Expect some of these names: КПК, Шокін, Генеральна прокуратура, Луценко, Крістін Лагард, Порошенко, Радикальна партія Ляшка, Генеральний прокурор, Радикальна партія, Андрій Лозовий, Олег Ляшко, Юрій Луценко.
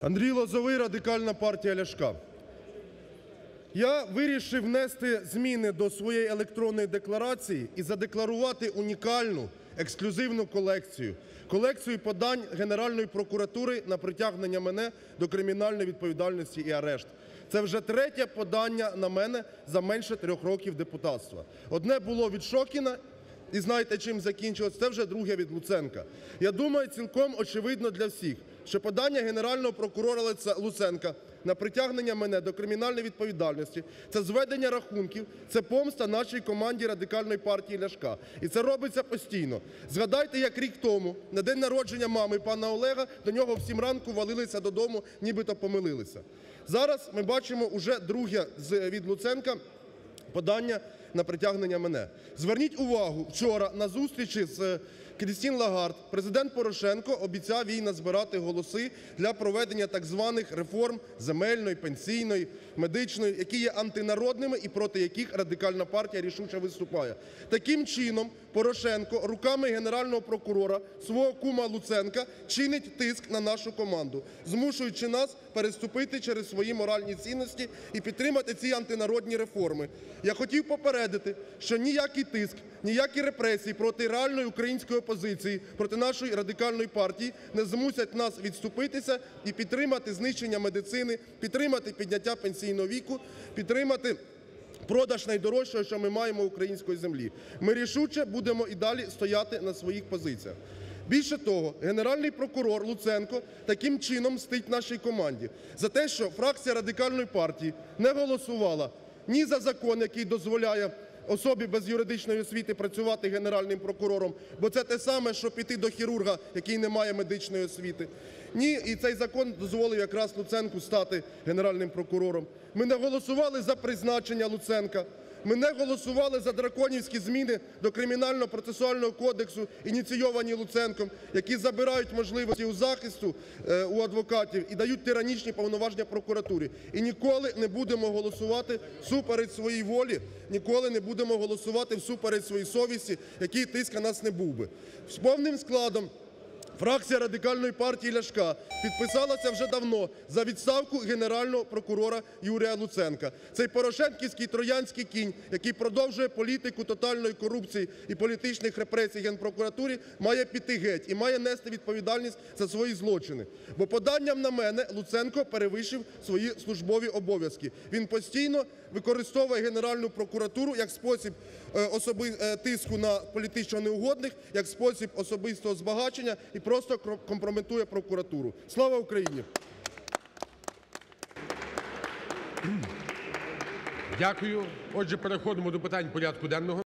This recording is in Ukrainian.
Андрій Лозовий, Радикальна партія Ляшка. Я вирішив внести зміни до своєї електронної декларації і задекларувати унікальну, ексклюзивну колекцію. Колекцію подань Генеральної прокуратури на притягнення мене до кримінальної відповідальності і арешт. Це вже третє подання на мене за менше 3 років депутатства. Одне було від Шокіна, і знаєте, чим закінчилось, це вже друге від Луценка. Я думаю, цілком очевидно для всіх, що подання Генерального прокурора Луценка на притягнення мене до кримінальної відповідальності – це зведення рахунків, це помста нашій команді Радикальної партії Ляшка. І це робиться постійно. Згадайте, як рік тому, на день народження мами пана Олега, до нього в 7 ранку валилися додому, нібито помилилися. Зараз ми бачимо уже друге від Луценка подання на притягнення мене. Зверніть увагу, вчора на зустрічі з Крістін Лагард президент Порошенко обіцяв їй назбирати голоси для проведення так званих реформ земельної, пенсійної, медичної, які є антинародними і проти яких Радикальна партія рішуче виступає. Таким чином, Порошенко руками Генерального прокурора, свого кума Луценка, чинить тиск на нашу команду, змушуючи нас переступити через свої моральні цінності і підтримати ці антинародні реформи. Я хотів попередити, що ніякий тиск, ніякі репресії проти реальної української опозиції, проти нашої Радикальної партії не змусять нас відступитися і підтримати знищення медицини, підтримати підняття пенсійного віку, підтримати продаж найдорожчого, що ми маємо української землі. Ми рішуче будемо і далі стояти на своїх позиціях. Більше того, Генеральний прокурор Луценко таким чином мстить нашій команді за те, що фракція Радикальної партії не голосувала ні за закон, який дозволяє особі без юридичної освіти працювати генеральним прокурором, бо це те саме, що піти до хірурга, який не має медичної освіти. Ні, і цей закон дозволив якраз Луценку стати генеральним прокурором. Ми не голосували за призначення Луценка. Ми не голосували за драконівські зміни до Кримінально-процесуального кодексу, ініційовані Луценком, які забирають можливості у захисту у адвокатів і дають тиранічні повноваження прокуратурі. І ніколи не будемо голосувати всупереч своїй волі, ніколи не будемо голосувати всупереч своїй совісті, який тиск на нас не був би. З повним складом фракція Радикальної партії Ляшка підписалася вже давно за відставку генерального прокурора Юрія Луценка. Цей порошенківський троянський кінь, який продовжує політику тотальної корупції і політичних репресій в Генпрокуратурі, має піти геть і має нести відповідальність за свої злочини. Бо поданням на мене Луценко перевищив свої службові обов'язки. Він постійно використовує Генеральну прокуратуру як спосіб тиску на політично неугодних, як спосіб особистого збагачення і просто компрометує прокуратуру. Слава Україні! Дякую. Отже, переходимо до питань порядку денного.